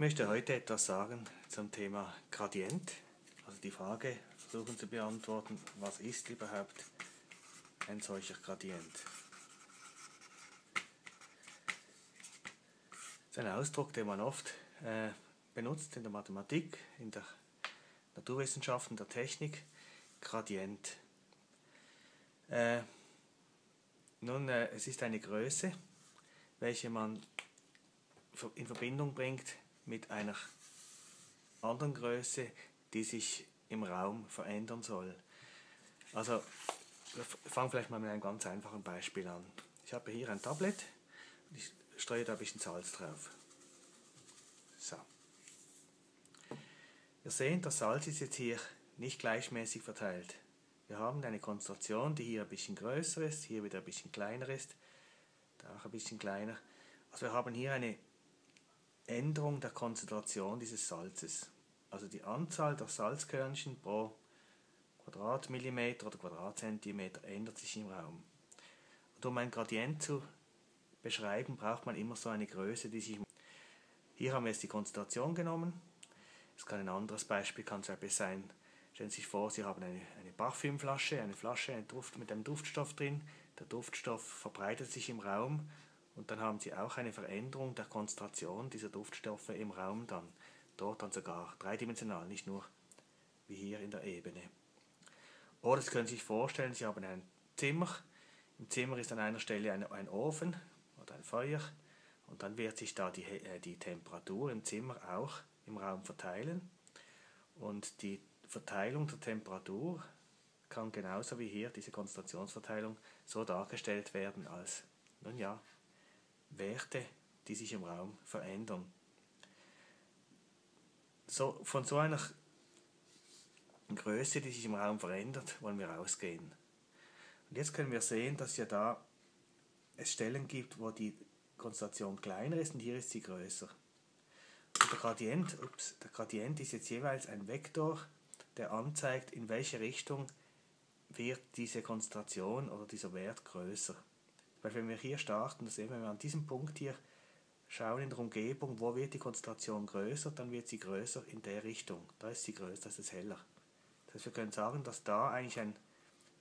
Ich möchte heute etwas sagen zum Thema Gradient, also die Frage versuchen zu beantworten, was ist überhaupt ein solcher Gradient. Das ist ein Ausdruck, den man oft benutzt in der Mathematik, in der Naturwissenschaft, in der Technik, Gradient. Es ist eine Größe, welche man in Verbindung bringt mit einer anderen Größe, die sich im Raum verändern soll. Also wir fangen vielleicht mal mit einem ganz einfachen Beispiel an. Ich habe hier ein Tablett und ich streue da ein bisschen Salz drauf. So. Wir sehen, das Salz ist jetzt hier nicht gleichmäßig verteilt. Wir haben eine Konzentration, die hier ein bisschen größer ist, hier wieder ein bisschen kleiner ist, da auch ein bisschen kleiner. Also wir haben hier eine Änderung der Konzentration dieses Salzes. Also die Anzahl der Salzkörnchen pro Quadratmillimeter oder Quadratzentimeter ändert sich im Raum. Und um ein Gradient zu beschreiben, braucht man immer so eine Größe, die sich... Hier haben wir jetzt die Konzentration genommen. Es kann ein anderes Beispiel sein. Stellen Sie sich vor, Sie haben eine Parfümflasche, eine Flasche mit einem Duftstoff drin. Der Duftstoff verbreitet sich im Raum. Und dann haben Sie auch eine Veränderung der Konzentration dieser Duftstoffe im Raum dann. Dort dann sogar dreidimensional, nicht nur wie hier in der Ebene. Oder Sie können sich vorstellen, Sie haben ein Zimmer. Im Zimmer ist an einer Stelle ein Ofen oder ein Feuer. Und dann wird sich da die Temperatur im Zimmer auch im Raum verteilen. Und die Verteilung der Temperatur kann genauso wie hier diese Konzentrationsverteilung so dargestellt werden als, nun ja, Werte, die sich im Raum verändern. Von so einer Größe, die sich im Raum verändert, wollen wir ausgehen. Und jetzt können wir sehen, dass ja da es Stellen gibt, wo die Konzentration kleiner ist und hier ist sie größer. Und der Gradient ist jetzt jeweils ein Vektor, der anzeigt, in welche Richtung wird diese Konzentration oder dieser Wert größer. Weil wenn wir hier starten, das sehen wir, wenn wir an diesem Punkt hier schauen in der Umgebung, wo wird die Konzentration größer, dann wird sie größer in der Richtung. Da ist sie größer, das ist heller. Das heißt, wir können sagen, dass da eigentlich ein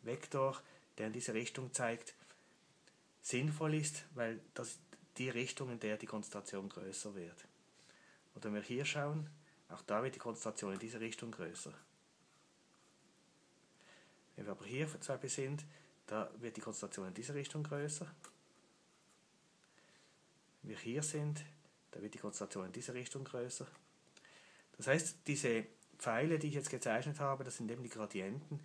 Vektor, der in diese Richtung zeigt, sinnvoll ist, weil das ist die Richtung, in der die Konzentration größer wird. Und wenn wir hier schauen, auch da wird die Konzentration in diese Richtung größer. Wenn wir aber hier zum Beispiel sind, da wird die Konzentration in diese Richtung größer. Wenn wir hier sind, da wird die Konzentration in diese Richtung größer. Das heißt, diese Pfeile, die ich jetzt gezeichnet habe, das sind eben die Gradienten,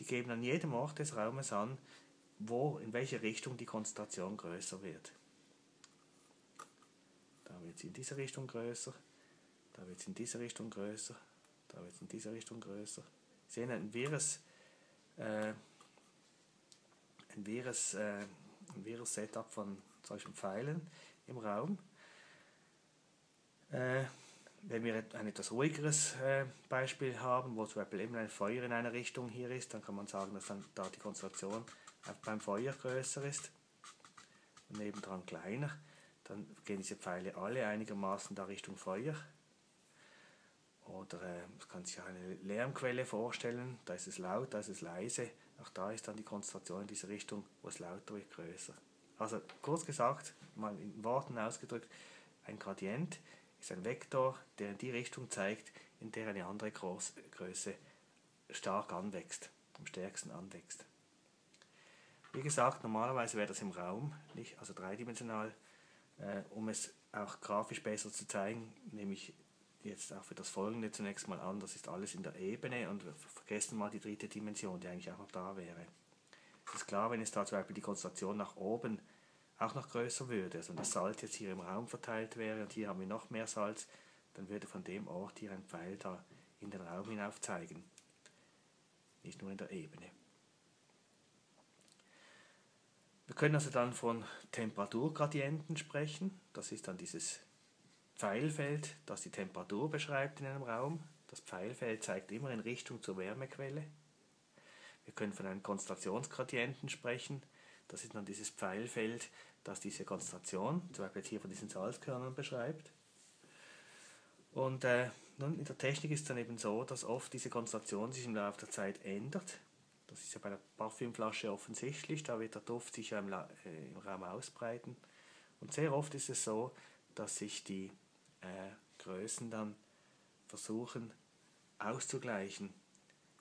die geben an jedem Ort des Raumes an, in welche Richtung die Konzentration größer wird. Da wird sie in diese Richtung größer, da wird sie in diese Richtung größer, da wird sie in diese Richtung größer. Sie sehen ein wirres Setup von solchen Pfeilen im Raum. Wenn wir ein etwas ruhigeres Beispiel haben, wo zum Beispiel eben ein Feuer in einer Richtung hier ist, dann kann man sagen, dass dann da die Konzentration beim Feuer größer ist und nebendran kleiner. Dann gehen diese Pfeile alle einigermaßen da Richtung Feuer. Oder man kann sich eine Lärmquelle vorstellen, da ist es laut, da ist es leise. Auch da ist dann die Konzentration in diese Richtung, wo es lauter wird, größer. Also kurz gesagt, mal in Worten ausgedrückt, ein Gradient ist ein Vektor, der in die Richtung zeigt, in der eine andere Größe stark anwächst, am stärksten anwächst. Wie gesagt, normalerweise wäre das im Raum, nicht, also dreidimensional, um es auch grafisch besser zu zeigen, nehme ich jetzt auch für das Folgende zunächst mal an, das ist alles in der Ebene und wir vergessen mal die dritte Dimension, die eigentlich auch noch da wäre. Es ist klar, wenn es da zum Beispiel die Konzentration nach oben auch noch größer würde, also wenn das Salz jetzt hier im Raum verteilt wäre und hier haben wir noch mehr Salz, dann würde von dem Ort hier ein Pfeil da in den Raum hinauf zeigen. Nicht nur in der Ebene. Wir können also dann von Temperaturgradienten sprechen, das ist dann dieses Pfeilfeld, das die Temperatur beschreibt in einem Raum. Das Pfeilfeld zeigt immer in Richtung zur Wärmequelle. Wir können von einem Konzentrationsgradienten sprechen. Das ist dann dieses Pfeilfeld, das diese Konzentration, zum Beispiel jetzt hier von diesen Salzkörnern, beschreibt. Und nun, in der Technik ist es dann eben so, dass oft diese Konzentration sich im Laufe der Zeit ändert. Das ist ja bei einer Parfümflasche offensichtlich, da wird der Duft sich ja im Raum ausbreiten. Und sehr oft ist es so, dass sich die Größen dann versuchen auszugleichen.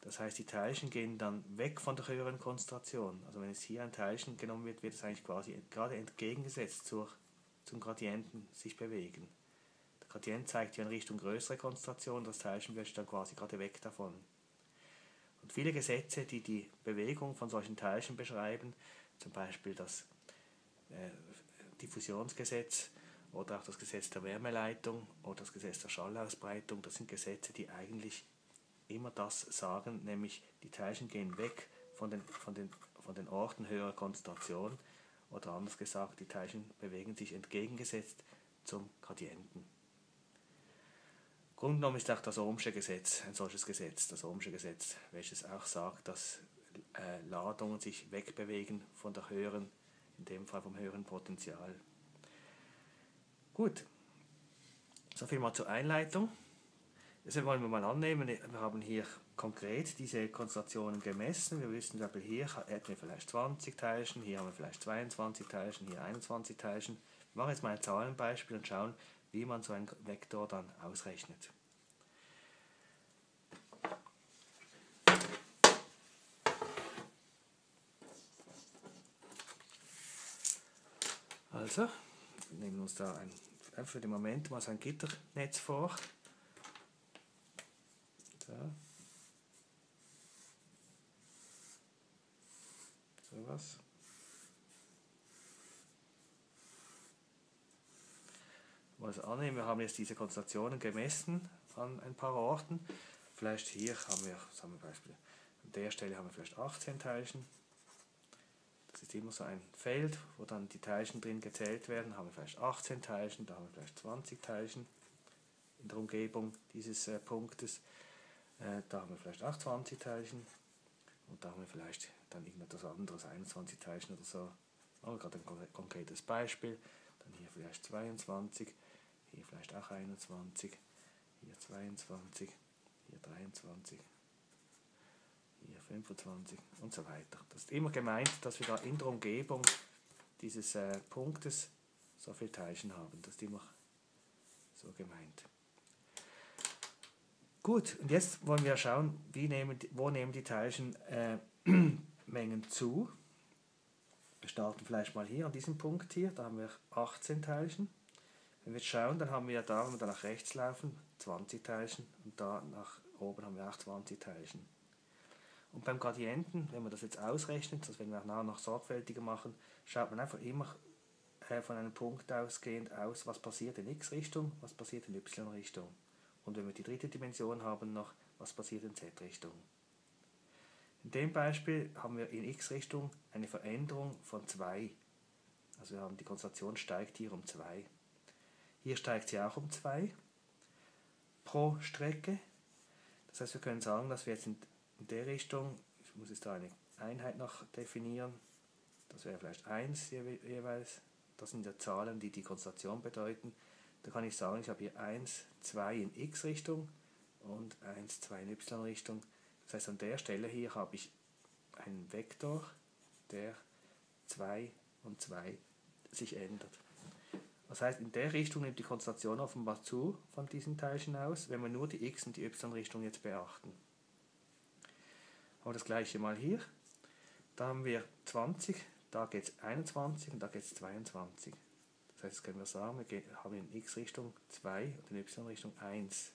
Das heißt, die Teilchen gehen dann weg von der höheren Konzentration. Also wenn jetzt hier ein Teilchen genommen wird, wird es eigentlich quasi gerade entgegengesetzt zum Gradienten sich bewegen. Der Gradient zeigt ja in Richtung größere Konzentration, das Teilchen wird dann quasi gerade weg davon. Und viele Gesetze, die die Bewegung von solchen Teilchen beschreiben, zum Beispiel das Diffusionsgesetz oder auch das Gesetz der Wärmeleitung oder das Gesetz der Schallausbreitung, das sind Gesetze, die eigentlich immer das sagen, nämlich die Teilchen gehen weg von den Orten höherer Konzentration, oder anders gesagt, die Teilchen bewegen sich entgegengesetzt zum Gradienten. Grund genommen ist auch das Ohmsche Gesetz, ein solches Gesetz, das Ohmsche Gesetz, welches auch sagt, dass Ladungen sich wegbewegen von der höheren, in dem Fall vom höheren Potential. Gut, soviel mal zur Einleitung. Jetzt wollen wir mal annehmen, wir haben hier konkret diese Konzentrationen gemessen. Wir wissen, hier hätten wir vielleicht 20 Teilchen, hier haben wir vielleicht 22 Teilchen, hier 21 Teilchen. Wir machen jetzt mal ein Zahlenbeispiel und schauen, wie man so einen Vektor dann ausrechnet. Also, wir nehmen uns da für den Moment mal so ein Gitternetz vor. So was. Also annehmen, wir haben jetzt diese Konzentrationen gemessen an ein paar Orten. Vielleicht hier haben wir, sagen wir Beispiel, an der Stelle haben wir vielleicht 18 Teilchen. Das ist immer so ein Feld, wo dann die Teilchen drin gezählt werden. Haben wir vielleicht 18 Teilchen, da haben wir vielleicht 20 Teilchen in der Umgebung dieses Punktes. Da haben wir vielleicht auch 20 Teilchen und da haben wir vielleicht dann irgendetwas anderes, 21 Teilchen oder so. Machen wir gerade ein konkretes Beispiel. Dann hier vielleicht 22, hier vielleicht auch 21, hier 22, hier 23, hier 25 und so weiter. Das ist immer gemeint, dass wir da in der Umgebung dieses Punktes so viele Teilchen haben. Das ist immer so gemeint. Gut, und jetzt wollen wir schauen, wo nehmen die Teilchen Mengen zu. Wir starten vielleicht mal hier an diesem Punkt hier, da haben wir 18 Teilchen. Wenn wir jetzt schauen, dann haben wir da, wenn wir da nach rechts laufen, 20 Teilchen und da nach oben haben wir auch 20 Teilchen. Und beim Gradienten, wenn man das jetzt ausrechnet, das werden wir auch nachher noch sorgfältiger machen, schaut man einfach immer von einem Punkt ausgehend aus, was passiert in x-Richtung, was passiert in y-Richtung. Und wenn wir die dritte Dimension haben noch, was passiert in z-Richtung. In dem Beispiel haben wir in x-Richtung eine Veränderung von 2. Also wir haben die Konzentration steigt hier um 2. Hier steigt sie auch um 2 pro Strecke. Das heißt, wir können sagen, dass wir jetzt in der Richtung, ich muss jetzt da eine Einheit noch definieren, das wäre vielleicht 1 jeweils, das sind ja Zahlen, die die Konzentration bedeuten. Da kann ich sagen, ich habe hier 1, 2 in x-Richtung und 1, 2 in y-Richtung. Das heißt, an der Stelle hier habe ich einen Vektor, der 2 und 2 sich ändert. Das heißt, in der Richtung nimmt die Konzentration offenbar zu von diesen Teilchen aus, wenn wir nur die x- und die y-Richtung jetzt beachten. Aber das gleiche mal hier. Da haben wir 20, da geht es 21 und da geht es 22. Das heißt, jetzt können wir sagen, wir haben in x-Richtung 2 und in y-Richtung 1.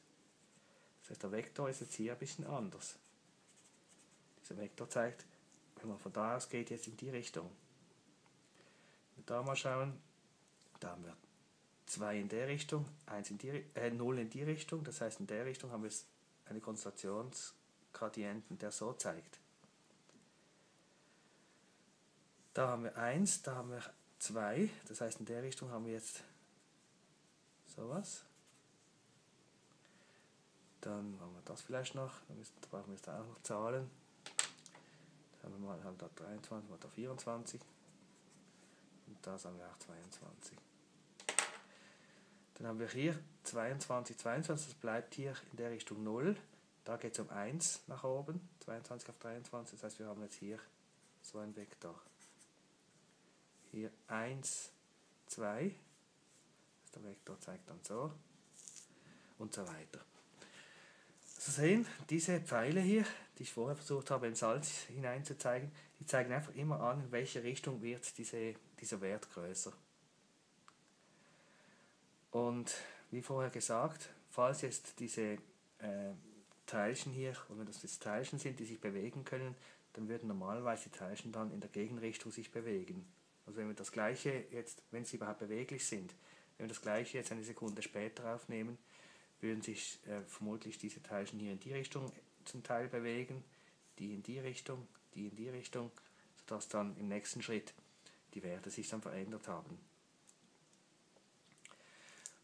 Das heißt, der Vektor ist jetzt hier ein bisschen anders. Dieser Vektor zeigt, wenn man von da aus geht, jetzt in die Richtung. Wenn wir da mal schauen, da haben wir 2 in der Richtung, 0 in die Richtung. Das heißt, in der Richtung haben wir eine Konzentrationsgradienten, der so zeigt. Da haben wir 1, da haben wir 2, das heißt in der Richtung haben wir jetzt sowas. Dann machen wir das vielleicht noch, da brauchen wir jetzt auch noch Zahlen. Da haben wir da 23, mal da 24 und da haben wir auch 22. Dann haben wir hier 22, das bleibt hier in der Richtung 0. Da geht es um 1 nach oben, 22 auf 23, das heißt, wir haben jetzt hier so einen Vektor. Hier 1, 2, der Vektor zeigt dann so und so weiter. Sie sehen, diese Pfeile hier, die ich vorher versucht habe, im Salz hineinzuzeigen, die zeigen einfach immer an, in welche Richtung wird dieser Wert größer. Und wie vorher gesagt, falls jetzt diese Teilchen hier, und wenn das jetzt Teilchen sind, die sich bewegen können, dann würden normalerweise die Teilchen dann in der Gegenrichtung sich bewegen. Also wenn wir das gleiche jetzt, wenn sie überhaupt beweglich sind, wenn wir das gleiche jetzt eine Sekunde später aufnehmen, würden sich vermutlich diese Teilchen hier in die Richtung zum Teil bewegen, die in die Richtung, die in die Richtung, sodass dann im nächsten Schritt die Werte sich dann verändert haben.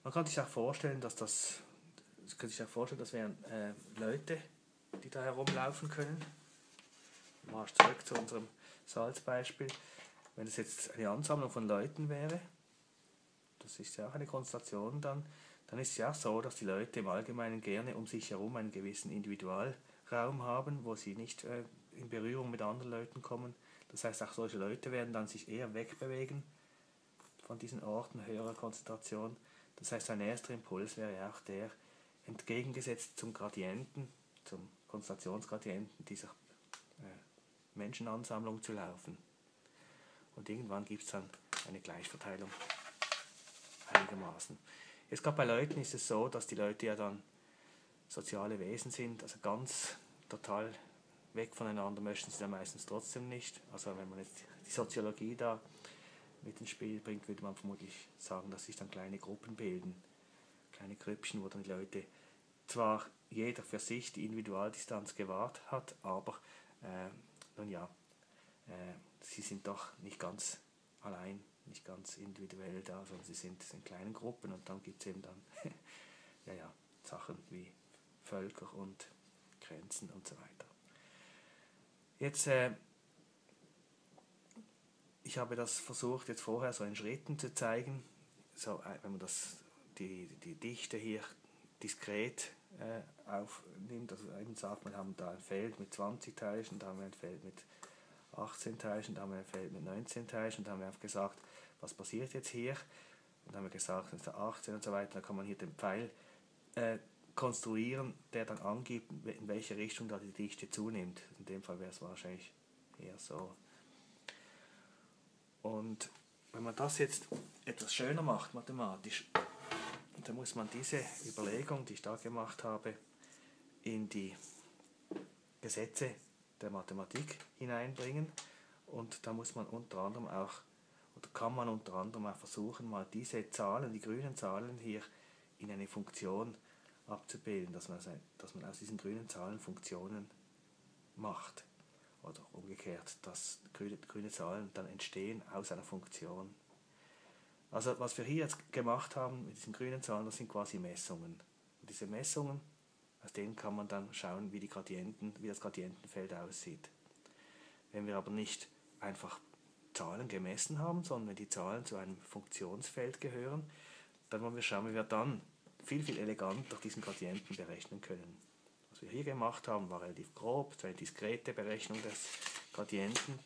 Man kann sich auch vorstellen, dass das wären Leute, die da herumlaufen können. Mal zurück zu unserem Salzbeispiel. Wenn es jetzt eine Ansammlung von Leuten wäre, das ist ja auch eine Konstellation, dann ist es ja auch so, dass die Leute im Allgemeinen gerne um sich herum einen gewissen Individualraum haben, wo sie nicht in Berührung mit anderen Leuten kommen. Das heißt, auch solche Leute werden dann sich eher wegbewegen von diesen Orten höherer Konzentration. Das heißt, ein erster Impuls wäre auch der, entgegengesetzt zum Gradienten, zum Konzentrationsgradienten dieser Menschenansammlung zu laufen. Und irgendwann gibt es dann eine Gleichverteilung einigermaßen. Jetzt gerade bei Leuten ist es so, dass die Leute ja dann soziale Wesen sind, also ganz total weg voneinander möchten sie dann meistens trotzdem nicht. Also wenn man jetzt die Soziologie da mit ins Spiel bringt, würde man vermutlich sagen, dass sich dann kleine Gruppen bilden, kleine Grüppchen, wo dann die Leute zwar jeder für sich die Individualdistanz gewahrt hat, aber nun ja, sie sind doch nicht ganz allein, nicht ganz individuell da, sondern sie sind in kleinen Gruppen, und dann gibt es eben dann ja, Sachen wie Völker und Grenzen und so weiter. Jetzt, ich habe das versucht jetzt vorher so in Schritten zu zeigen, so, wenn man die Dichte hier diskret aufnimmt, also eben sagt, wir haben da ein Feld mit 20 Teilchen, da haben wir ein Feld mit 18 Teilchen, da haben wir ein Feld mit 19 Teilchen, da haben wir auch gesagt, was passiert jetzt hier, und dann haben wir gesagt, das ist der 18 und so weiter. Da kann man hier den Pfeil konstruieren, der dann angibt, in welche Richtung da die Dichte zunimmt. In dem Fall wäre es wahrscheinlich eher so. Und wenn man das jetzt etwas schöner macht mathematisch, dann muss man diese Überlegung, die ich da gemacht habe, in die Gesetze der Mathematik hineinbringen, und da muss man unter anderem auch, oder kann man unter anderem auch versuchen, mal diese Zahlen, die grünen Zahlen hier, in eine Funktion abzubilden, dass man aus diesen grünen Zahlen Funktionen macht, oder umgekehrt, dass grüne Zahlen dann entstehen aus einer Funktion. Also was wir hier jetzt gemacht haben mit diesen grünen Zahlen, das sind quasi Messungen. Und diese Messungen, aus denen kann man dann schauen, wie das Gradientenfeld aussieht. Wenn wir aber nicht einfach Zahlen gemessen haben, sondern wenn die Zahlen zu einem Funktionsfeld gehören, dann wollen wir schauen, wie wir dann viel, viel eleganter diesen Gradienten berechnen können. Was wir hier gemacht haben, war relativ grob, so eine diskrete Berechnung des Gradienten.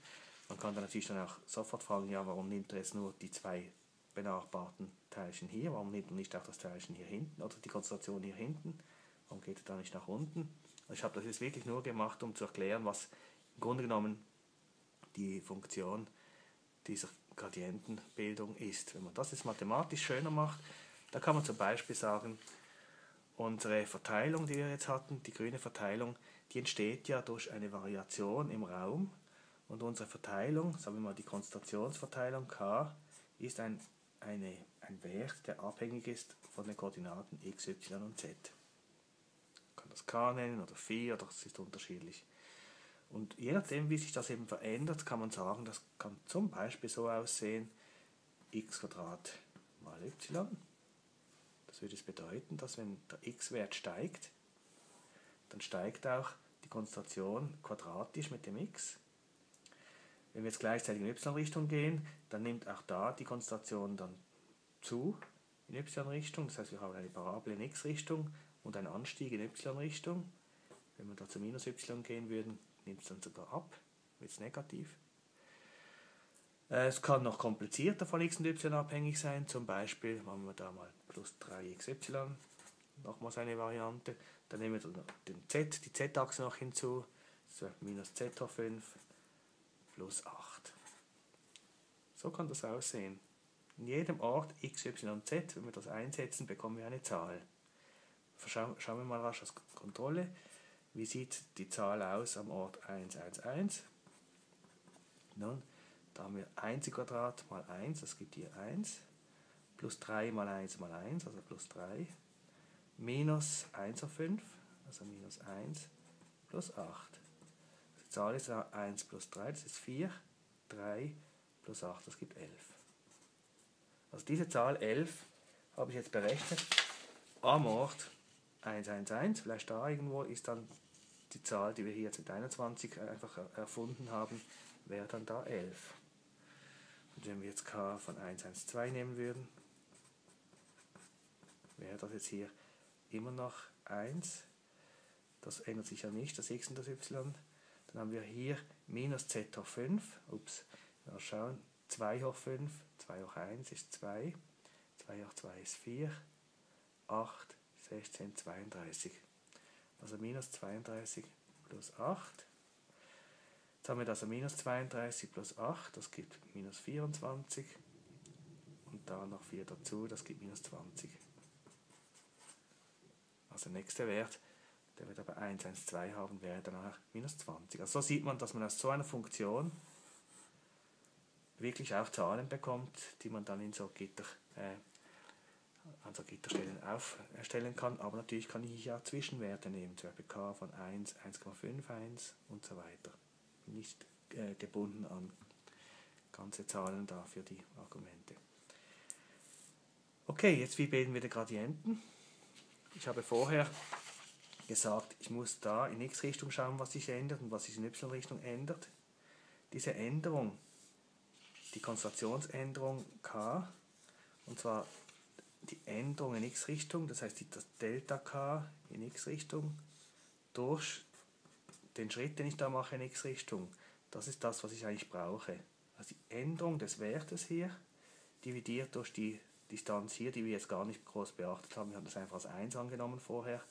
Man kann dann natürlich dann auch sofort fragen, ja, warum nimmt er jetzt nur die zwei benachbarten Teilchen hier, warum nimmt man nicht auch das Teilchen hier hinten oder die Konzentration hier hinten, warum geht er da nicht nach unten? Also ich habe das jetzt wirklich nur gemacht, um zu erklären, was im Grunde genommen die Funktion dieser Gradientenbildung ist. Wenn man das jetzt mathematisch schöner macht, da kann man zum Beispiel sagen, unsere Verteilung, die wir jetzt hatten, die grüne Verteilung, die entsteht ja durch eine Variation im Raum, und unsere Verteilung, sagen wir mal die Konzentrationsverteilung K, ist ein Wert, der abhängig ist von den Koordinaten x, y und z. Man kann das k nennen oder phi, oder es ist unterschiedlich. Und je nachdem, wie sich das eben verändert, kann man sagen, das kann zum Beispiel so aussehen, x² mal y. Das würde es bedeuten, dass wenn der x-Wert steigt, dann steigt auch die Konzentration quadratisch mit dem x. Wenn wir jetzt gleichzeitig in y-Richtung gehen, dann nimmt auch da die Konzentration dann zu, in y-Richtung. Das heißt, wir haben eine Parabel in x-Richtung und einen Anstieg in y-Richtung. Wenn wir da zu minus y gehen würden, nimmt es dann sogar ab, wird es negativ. Es kann noch komplizierter von x und y abhängig sein. Zum Beispiel machen wir da mal plus 3xy, nochmals eine Variante. Dann nehmen wir dann den z, die z-Achse noch hinzu. Das wäre minus z hoch 5 plus 8. So kann das aussehen. In jedem Ort x, y und z, wenn wir das einsetzen, bekommen wir eine Zahl. Schauen wir mal rasch aus Kontrolle. Wie sieht die Zahl aus am Ort 1, 1, 1? Nun, da haben wir 1 im Quadrat mal 1, das gibt hier 1, plus 3 mal 1, also plus 3, minus 1 auf 5, also minus 1, plus 8. Die Zahl ist 1 plus 3, das ist 4, 3 plus 8, das gibt 11. Also diese Zahl 11 habe ich jetzt berechnet am Ort 1, 1, 1, vielleicht da irgendwo ist dann die Zahl, die wir hier jetzt mit 21 einfach erfunden haben, wäre dann da 11. Und wenn wir jetzt k von 1, 1, 2 nehmen würden, wäre das jetzt hier immer noch 1. Das ändert sich ja nicht, das x und das y. Dann haben wir hier minus z hoch 5, ups, mal schauen, 2 hoch 5, 2 hoch 1 ist 2, 2 hoch 2 ist 4, 8, 16, 32. Also minus 32 plus 8. Jetzt haben wir also minus 32 plus 8, das gibt minus 24. Und da noch 4 dazu, das gibt minus 20. Also der nächste Wert, der wir da bei 1, 1, 2 haben, wäre danach minus 20. Also so sieht man, dass man aus so einer Funktion wirklich auch Zahlen bekommt, die man dann in so Gitter, an so Gitterstellen aufstellen kann. Aber natürlich kann ich hier auch Zwischenwerte nehmen, zum Beispiel k von 1, 1,51 und so weiter. Nicht gebunden an ganze Zahlen da für die Argumente. Okay, jetzt wie bilden wir die Gradienten? Ich habe vorher gesagt, ich muss da in x-Richtung schauen, was sich ändert und was sich in y-Richtung ändert. Diese Änderung, die Konzentrationsänderung k, und zwar die Änderung in x-Richtung, das heißt das Delta k in x-Richtung durch den Schritt, den ich da mache in x-Richtung, das ist das, was ich eigentlich brauche. Also die Änderung des Wertes hier, dividiert durch die Distanz hier, die wir jetzt gar nicht groß beachtet haben. Wir haben das einfach als 1 angenommen vorher.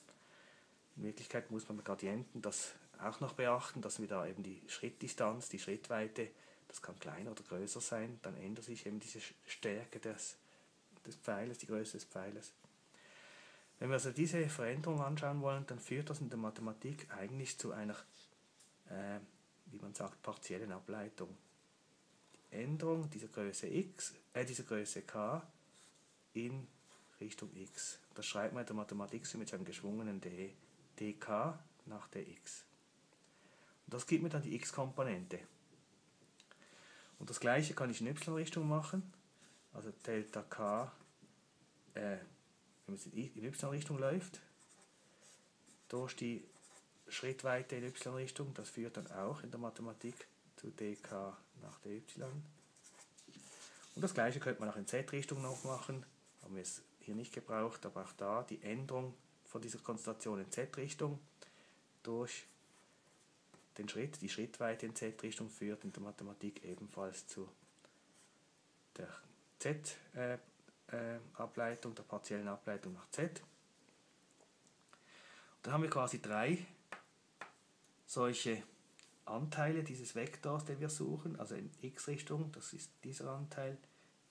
In Wirklichkeit muss man bei Gradienten das auch noch beachten, dass wir da eben die Schrittdistanz, die Schrittweite, das kann kleiner oder größer sein, dann ändert sich eben diese Stärke des Pfeiles, die Größe des Pfeiles. Wenn wir also diese Veränderung anschauen wollen, dann führt das in der Mathematik eigentlich zu einer, wie man sagt, partiellen Ableitung. Die Änderung dieser Größe x, dieser Größe k in Richtung x. Das schreibt man in der Mathematik mit seinem geschwungenen d, dk nach dx. Und das gibt mir dann die x-Komponente. Und das gleiche kann ich in y-Richtung machen, also Delta k, wenn es in y-Richtung läuft, durch die Schrittweite in y-Richtung, das führt dann auch in der Mathematik zu dk nach dy. Und das gleiche könnte man auch in z-Richtung noch machen, haben wir es hier nicht gebraucht, aber auch da die Änderung von dieser Konzentration in z-Richtung durch den Schritt, die Schrittweite in z-Richtung führt in der Mathematik ebenfalls zu der z-Ableitung, der partiellen Ableitung nach z. Und dann haben wir quasi drei solche Anteile dieses Vektors, den wir suchen, also in x-Richtung, das ist dieser Anteil,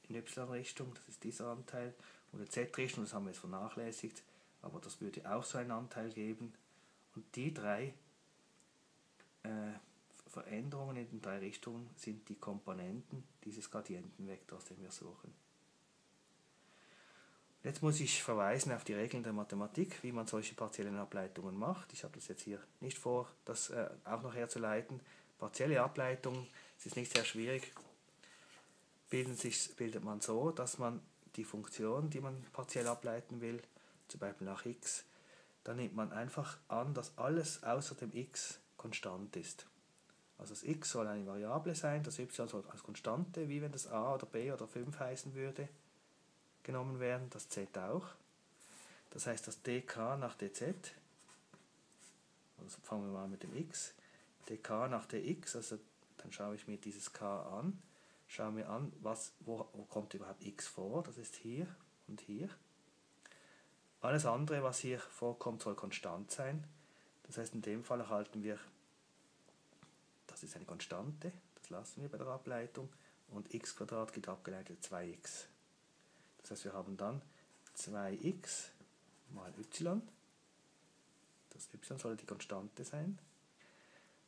in y-Richtung, das ist dieser Anteil, und in z-Richtung, das haben wir jetzt vernachlässigt, aber das würde auch so einen Anteil geben. Und die drei Veränderungen in den drei Richtungen sind die Komponenten dieses Gradientenvektors, den wir suchen. Jetzt muss ich verweisen auf die Regeln der Mathematik, wie man solche partiellen Ableitungen macht. Ich habe das jetzt hier nicht vor, das auch noch herzuleiten. Partielle Ableitungen, es ist nicht sehr schwierig, bildet man so, dass man die Funktion, die man partiell ableiten will, zum Beispiel nach x, dann nimmt man einfach an, dass alles außer dem x konstant ist. Also das x soll eine Variable sein, das y soll als Konstante, wie wenn das a oder b oder 5 heißen würde. genommen werden, das Z auch. Das heißt, das dk nach dz, also fangen wir mal mit dem x, dk nach dx, also dann schaue ich mir dieses k an, schaue mir an, wo kommt überhaupt x vor, das ist hier und hier. Alles andere, was hier vorkommt, soll konstant sein. Das heißt, in dem Fall erhalten wir, das ist eine Konstante, das lassen wir bei der Ableitung, und x² geht abgeleitet 2x. Das heißt, wir haben dann 2x mal y, das y soll die Konstante sein.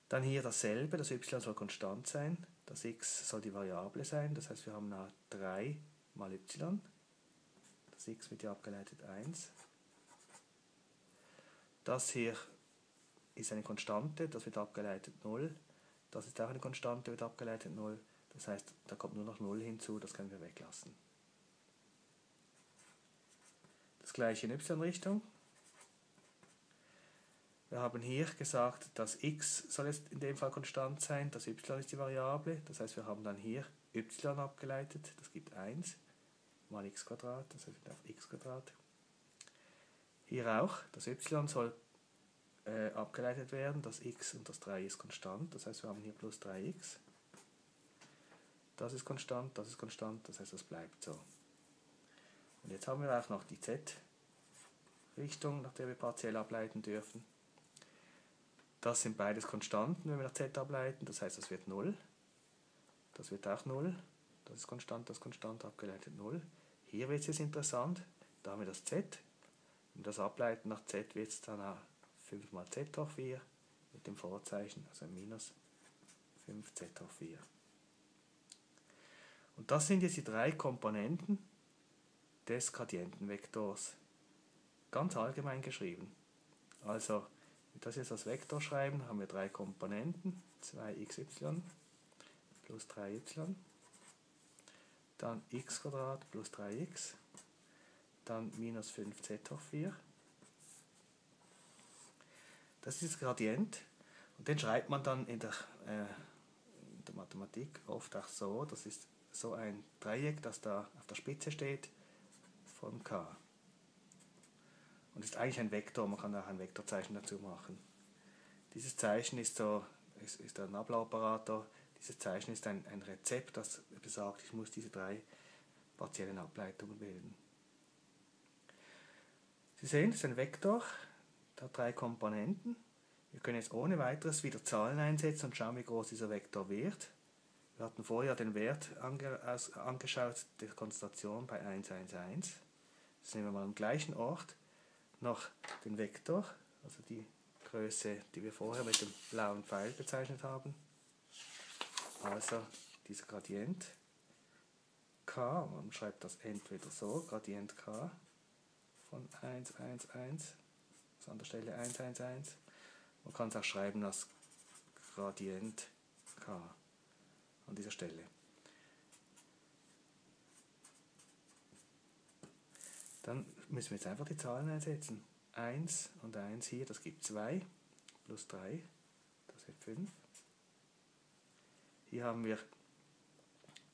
Dann hier dasselbe, das y soll konstant sein, das x soll die Variable sein, das heißt, wir haben nachher 3 mal y, das x wird hier abgeleitet 1. Das hier ist eine Konstante, das wird abgeleitet 0, das ist auch eine Konstante, wird abgeleitet 0, das heißt, da kommt nur noch 0 hinzu, das können wir weglassen. Das gleiche in y-Richtung. Wir haben hier gesagt, dass x soll jetzt in dem Fall konstant sein, das y ist die Variable, das heißt, wir haben dann hier y abgeleitet, das gibt 1 mal x², das heißt auf x². Hier auch, das y soll abgeleitet werden, das x und das 3 ist konstant, das heißt, wir haben hier plus 3x. Das ist konstant, das ist konstant, das heißt, das bleibt so. Und jetzt haben wir auch noch die z-Richtung, nach der wir partiell ableiten dürfen. Das sind beides Konstanten, wenn wir nach z ableiten, das heißt, das wird 0. Das wird auch 0. Das ist konstant, abgeleitet 0. Hier wird es jetzt interessant, da haben wir das z. Und das Ableiten nach z wird es dann auch 5 mal z hoch 4 mit dem Vorzeichen, also minus 5z hoch 4. Und das sind jetzt die drei Komponenten des Gradientenvektors. Ganz allgemein geschrieben. Also, das ist das Vektorschreiben, haben wir drei Komponenten, 2xy plus 3y, dann x² plus 3x, dann minus 5z hoch 4. Das ist das Gradient und den schreibt man dann in der Mathematik oft auch so, das ist so ein Dreieck, das da auf der Spitze steht von K. Und ist eigentlich ein Vektor, man kann auch ein Vektorzeichen dazu machen. Dieses Zeichen ist ein Ablaoperator, dieses Zeichen ist ein Rezept, das besagt, ich muss diese drei partiellen Ableitungen bilden. Sie sehen, es ist ein Vektor, der hat drei Komponenten. Wir können jetzt ohne weiteres wieder Zahlen einsetzen und schauen, wie groß dieser Vektor wird. Wir hatten vorher den Wert angeschaut, der Konzentration bei 1, 1, 1. Jetzt nehmen wir mal am gleichen Ort noch den Vektor, also die Größe, die wir vorher mit dem blauen Pfeil bezeichnet haben. Also dieser Gradient k, man schreibt das entweder so, Gradient k von 1, 1, 1, also an der Stelle 1, 1, 1. Man kann es auch schreiben als Gradient k an dieser Stelle. Dann müssen wir jetzt einfach die Zahlen einsetzen. 1 und 1 hier, das gibt 2, plus 3, das wird 5. Hier haben wir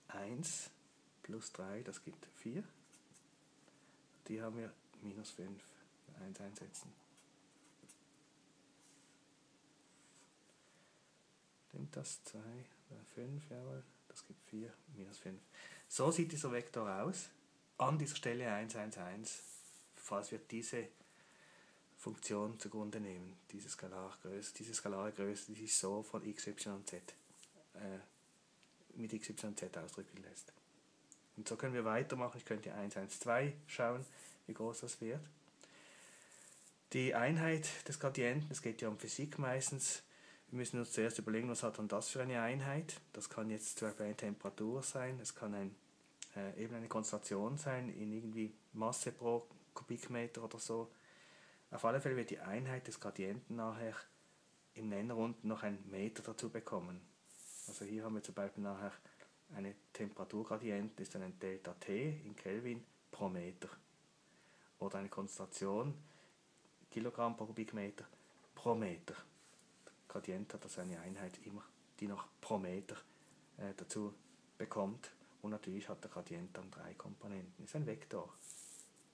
1 plus 3, das gibt 4. Die haben wir minus 5, 1 einsetzen. Nimmt das 2, 5, jawohl, das gibt 4, minus 5. So sieht dieser Vektor aus. An dieser Stelle 1, 1, 1, falls wir diese Funktion zugrunde nehmen, diese skalare Größe, die sich so von x, y und z, mit x, y und z ausdrücken lässt. Und so können wir weitermachen, ich könnte 1, 1, 2 schauen, wie groß das wird. Die Einheit des Gradienten, es geht ja um Physik meistens, wir müssen uns zuerst überlegen, was hat dann das für eine Einheit. Das kann jetzt zum Beispiel eine Temperatur sein, es kann eben eine Konzentration sein, in irgendwie Masse pro Kubikmeter oder so. Auf alle Fälle wird die Einheit des Gradienten nachher im Nenner unten noch einen Meter dazu bekommen. Also hier haben wir zum Beispiel nachher eine Temperaturgradienten, das ist dann ein Delta T in Kelvin pro Meter. Oder eine Konzentration, Kilogramm pro Kubikmeter pro Meter. Der Gradient hat also eine Einheit immer, die noch pro Meter dazu bekommt. und natürlich hat der Gradient dann drei Komponenten. Ist ein Vektor.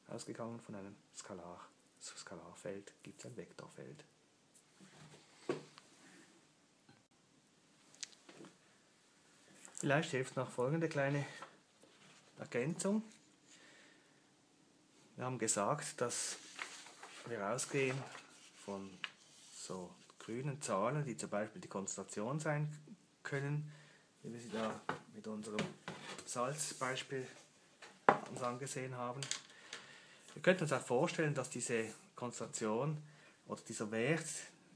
Ausgegangen von einem Skalarfeld gibt es ein Vektorfeld. Vielleicht hilft noch folgende kleine Ergänzung. Wir haben gesagt, dass wir ausgehen von so grünen Zahlen, die zum Beispiel die Konzentration sein können, wie wir sie da mit unserem Salzbeispiel uns angesehen haben. Wir könnten uns auch vorstellen, dass diese Konzentration oder dieser Wert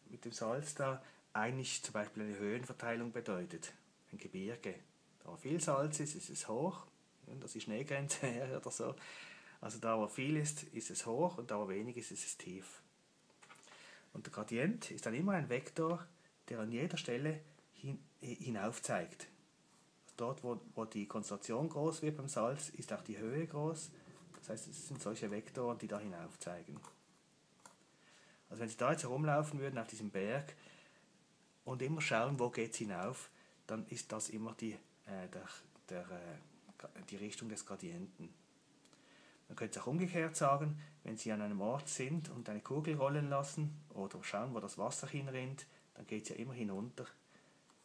mit dem Salz da eigentlich zum Beispiel eine Höhenverteilung bedeutet. Ein Gebirge. Da wo viel Salz ist, ist es hoch. Und das ist die Schneegrenze oder so. Also da wo viel ist, ist es hoch und da wo wenig ist, ist es tief. Und der Gradient ist dann immer ein Vektor, der an jeder Stelle hinauf zeigt. Dort, wo die Konzentration groß wird beim Salz, ist auch die Höhe groß. Das heißt, es sind solche Vektoren, die da hinauf zeigen. Also wenn Sie da jetzt herumlaufen würden auf diesem Berg und immer schauen, wo geht es hinauf, dann ist das immer die Richtung des Gradienten. Man könnte es auch umgekehrt sagen, wenn Sie an einem Ort sind und eine Kugel rollen lassen oder schauen, wo das Wasser hinrinnt, dann geht es ja immer hinunter.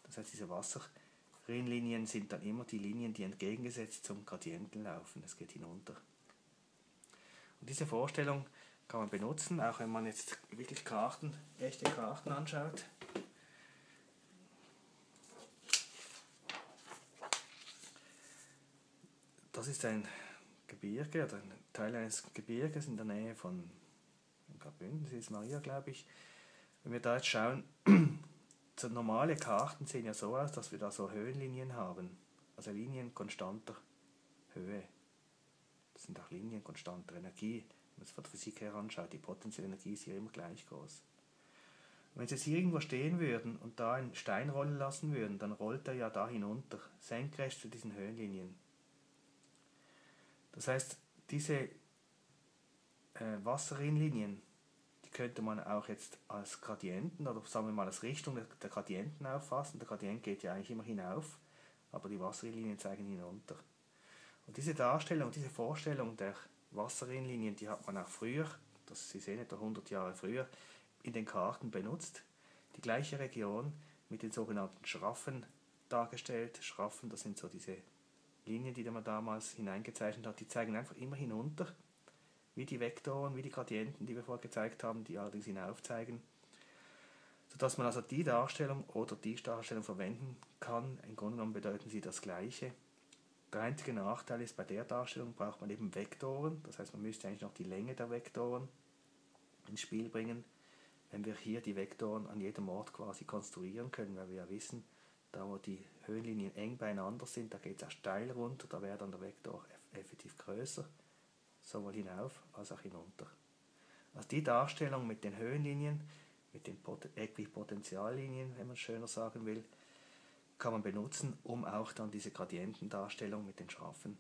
Das heißt, diese Wasserrinnlinien sind dann immer die Linien, die entgegengesetzt zum Gradienten laufen. Es geht hinunter. Und diese Vorstellung kann man benutzen, auch wenn man jetzt wirklich Karten, echte Karten anschaut. Das ist ein Gebirge oder ein Teil eines Gebirges in der Nähe von Graubünden, sie ist Maria, glaube ich. Wenn wir da jetzt schauen, so normale Karten sehen ja so aus, dass wir da so Höhenlinien haben, also Linien konstanter Höhe. Das sind auch Linien konstanter Energie. Wenn man es von der Physik her anschaut, die potenzielle Energie ist hier immer gleich groß. Und wenn Sie jetzt hier irgendwo stehen würden und da einen Stein rollen lassen würden, dann rollt er ja da hinunter, senkrecht zu diesen Höhenlinien. Das heißt, diese Wasserrinnlinien, die könnte man auch jetzt als Gradienten oder sagen wir mal als Richtung der Gradienten auffassen. Der Gradient geht ja eigentlich immer hinauf, aber die Wasserrinnlinien zeigen hinunter. Und diese Darstellung, diese Vorstellung der Wasserrinnlinien, die hat man auch früher, das Sie sehen etwa 100 Jahre früher, in den Karten benutzt. Die gleiche Region mit den sogenannten Schraffen dargestellt. Schraffen, das sind so diese Linien, die man damals hineingezeichnet hat, die zeigen einfach immer hinunter, wie die Vektoren, wie die Gradienten, die wir vorher gezeigt haben, die allerdings hinauf zeigen, sodass man also die Darstellung oder die Darstellung verwenden kann. Im Grunde genommen bedeuten sie das Gleiche. Der einzige Nachteil ist, bei der Darstellung braucht man eben Vektoren, das heißt, man müsste eigentlich noch die Länge der Vektoren ins Spiel bringen, wenn wir hier die Vektoren an jedem Ort quasi konstruieren können, weil wir ja wissen, da wo die Höhenlinien eng beieinander sind, da geht es auch steil runter, da wäre dann der Vektor effektiv größer, sowohl hinauf als auch hinunter. Also die Darstellung mit den Höhenlinien, mit den Äquipotentiallinien, wenn man es schöner sagen will, kann man benutzen, um auch dann diese Gradientendarstellung mit den Schraffen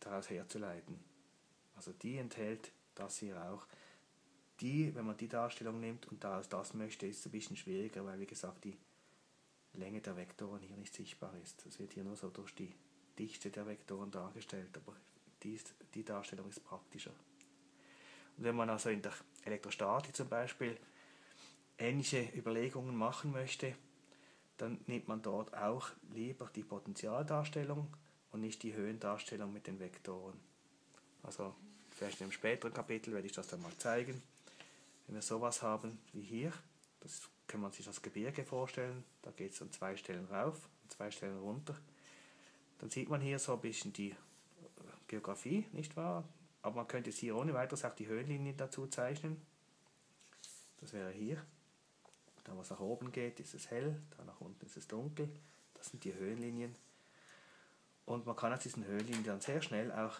daraus herzuleiten. Also die enthält das hier auch. Die, wenn man die Darstellung nimmt und daraus das möchte, ist es ein bisschen schwieriger, weil wie gesagt die Länge der Vektoren hier nicht sichtbar ist. Das wird hier nur so durch die Dichte der Vektoren dargestellt, aber die Darstellung ist praktischer. Und wenn man also in der Elektrostatik zum Beispiel ähnliche Überlegungen machen möchte, dann nimmt man dort auch lieber die Potentialdarstellung und nicht die Höhendarstellung mit den Vektoren. Also vielleicht in einem späteren Kapitel werde ich das dann mal zeigen. Wenn wir sowas haben wie hier, das kann man sich als Gebirge vorstellen, da geht es an zwei Stellen rauf und zwei Stellen runter. Dann sieht man hier so ein bisschen die Geografie, nicht wahr? Aber man könnte jetzt hier ohne weiteres auch die Höhenlinien dazu zeichnen. Das wäre hier. Da was nach oben geht, ist es hell, da nach unten ist es dunkel. Das sind die Höhenlinien. Und man kann aus diesen Höhenlinien dann sehr schnell auch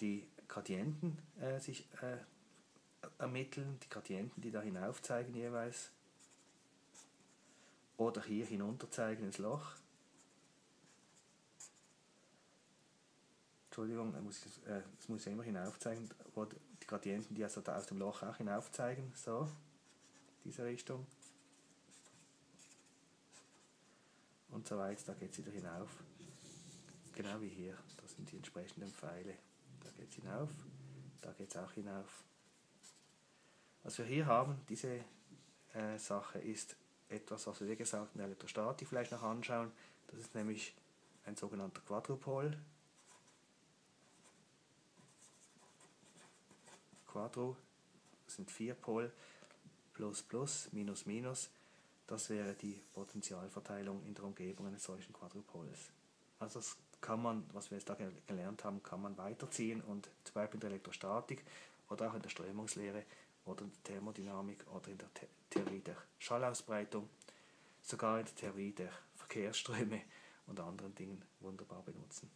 die Gradienten ermitteln, die Gradienten, die da hinauf zeigen jeweils, oder hier hinunter zeigen ins Loch. Entschuldigung, das muss ja immer hinauf zeigen, wo die Gradienten, die also da aus dem Loch auch hinauf zeigen, so, diese Richtung. und so weiter, da geht es wieder hinauf. Genau wie hier, da sind die entsprechenden Pfeile. Da geht es hinauf, da geht es auch hinauf. Was wir hier haben, diese Sache ist etwas, was wir wie gesagt in der Elektrostatik vielleicht noch anschauen. Das ist nämlich ein sogenannter Quadrupol. Quadru, das sind 4 Pol, plus plus, minus minus. Das wäre die Potentialverteilung in der Umgebung eines solchen Quadrupols. Also das kann man, was wir jetzt da gelernt haben, kann man weiterziehen und zum Beispiel in der Elektrostatik oder auch in der Strömungslehre oder in der Thermodynamik oder in der Theorie der Schallausbreitung, sogar in der Theorie der Verkehrsströme und anderen Dingen wunderbar benutzen.